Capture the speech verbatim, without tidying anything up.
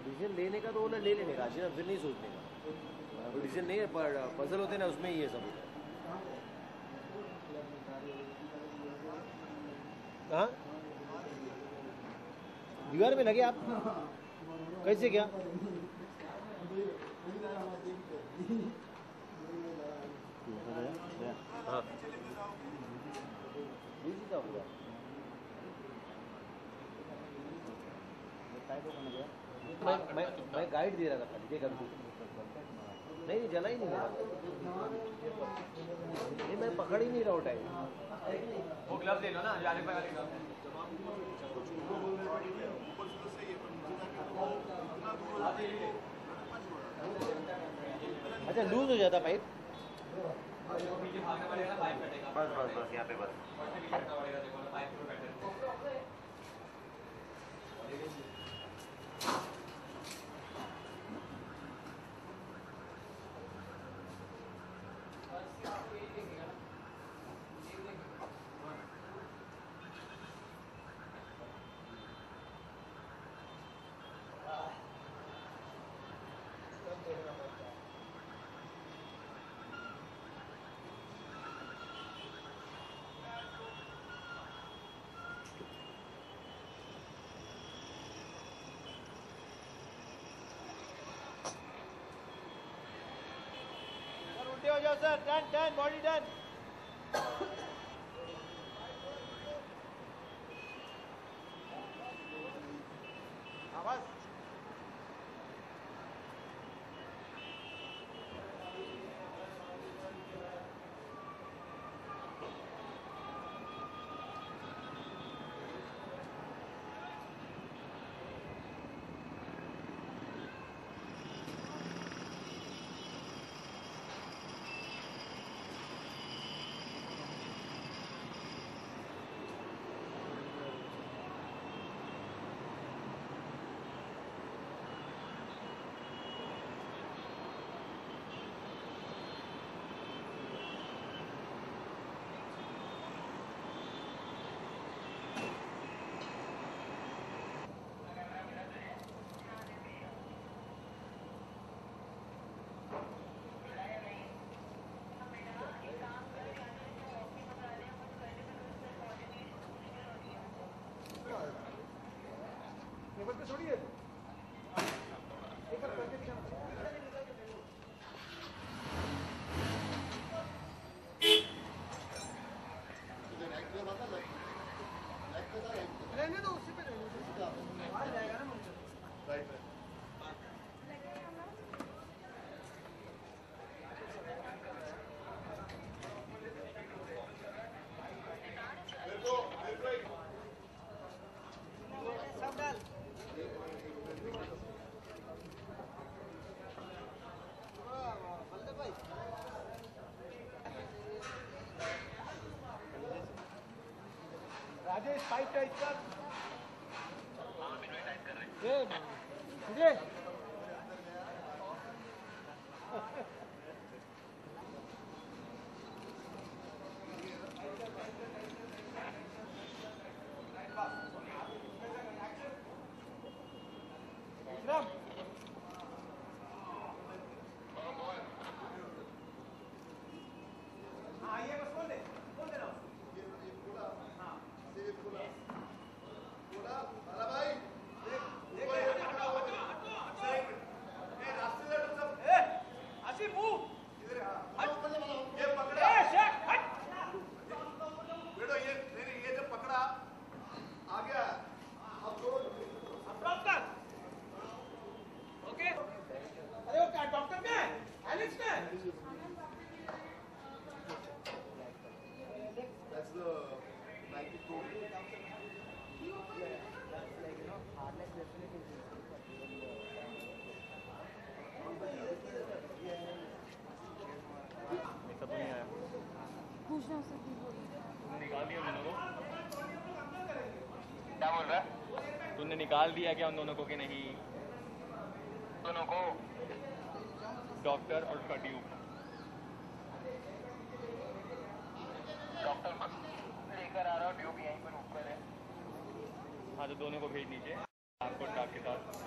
Decision लेने का तो वो ना ले लेने का, सिर्फ फिर नहीं सोचने का, वो डिसीजन नहीं है, पजल होते ना उसमें ही ये सब होता है। दीवार में लगे आप कैसे क्या? हाँ मैं मैं मैं गाइड दे रहा था खाली, देखा नहीं जला ही नहीं रहा, मैं पकड़ ही नहीं रहा टाइम। वो ग्लव दे लो ना, जाने पर अच्छा लूज हो जाता पाइप। बस बस बस यहाँ पे बस sir, done, done, body done. छोड़िए रहने दो, उसी पे जाएगा ना मुझे। राजेश पाइप टाइट कर, क्या बोल रहा है? तुमने निकाल दिया क्या उन दोनों को कि नहीं? दोनों को, डॉक्टर और उसका ट्यूब। डॉक्टर लेकर आ रहा हूँ, ट्यूब यहीं पर ऊपर है। हाँ तो दोनों को भेज दीजिए आपको डॉक्टर के साथ।